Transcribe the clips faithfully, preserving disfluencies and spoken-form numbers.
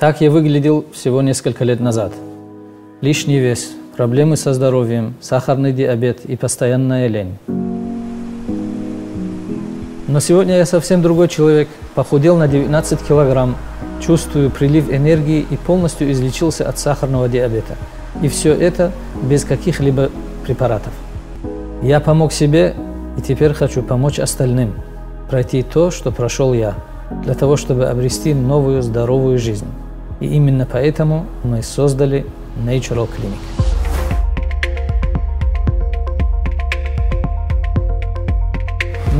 Так я выглядел всего несколько лет назад. Лишний вес, проблемы со здоровьем, сахарный диабет и постоянная лень. Но сегодня я совсем другой человек, похудел на девятнадцать килограмм, чувствую прилив энергии и полностью излечился от сахарного диабета. И все это без каких-либо препаратов. Я помог себе и теперь хочу помочь остальным пройти то, что прошел я, для того, чтобы обрести новую здоровую жизнь. И именно поэтому мы создали Natural Clinic.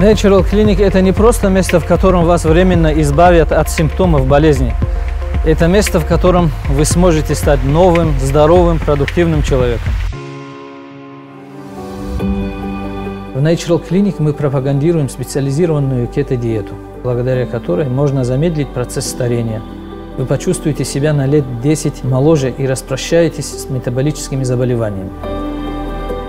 Natural Clinic – это не просто место, в котором вас временно избавят от симптомов болезни. Это место, в котором вы сможете стать новым, здоровым, продуктивным человеком. В Natural Clinic мы пропагандируем специализированную кето-диету, благодаря которой можно замедлить процесс старения. Вы почувствуете себя на лет десять моложе и распрощаетесь с метаболическими заболеваниями.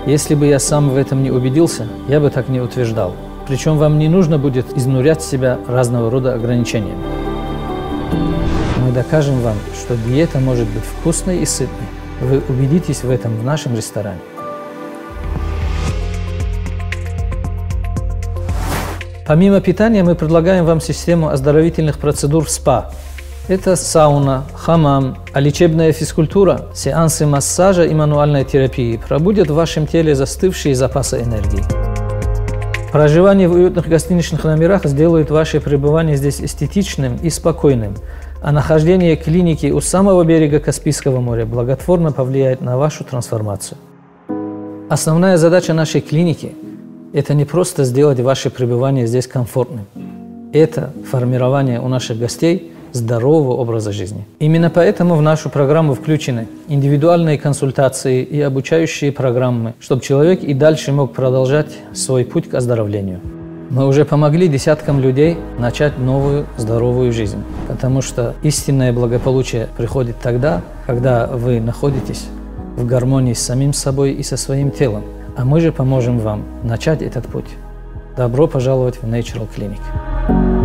Если бы я сам в этом не убедился, я бы так не утверждал. Причем вам не нужно будет изнурять себя разного рода ограничениями. Мы докажем вам, что диета может быть вкусной и сытной. Вы убедитесь в этом в нашем ресторане. Помимо питания мы предлагаем вам систему оздоровительных процедур в СПА. Это сауна, хамам, а лечебная физкультура, сеансы массажа и мануальной терапии пробудят в вашем теле застывшие запасы энергии. Проживание в уютных гостиничных номерах сделает ваше пребывание здесь эстетичным и спокойным, а нахождение клиники у самого берега Каспийского моря благотворно повлияет на вашу трансформацию. Основная задача нашей клиники – это не просто сделать ваше пребывание здесь комфортным, это формирование у наших гостей здорового образа жизни. Именно поэтому в нашу программу включены индивидуальные консультации и обучающие программы, чтобы человек и дальше мог продолжать свой путь к оздоровлению. Мы уже помогли десяткам людей начать новую здоровую жизнь, потому что истинное благополучие приходит тогда, когда вы находитесь в гармонии с самим собой и со своим телом. А мы же поможем вам начать этот путь. Добро пожаловать в Natural Clinic.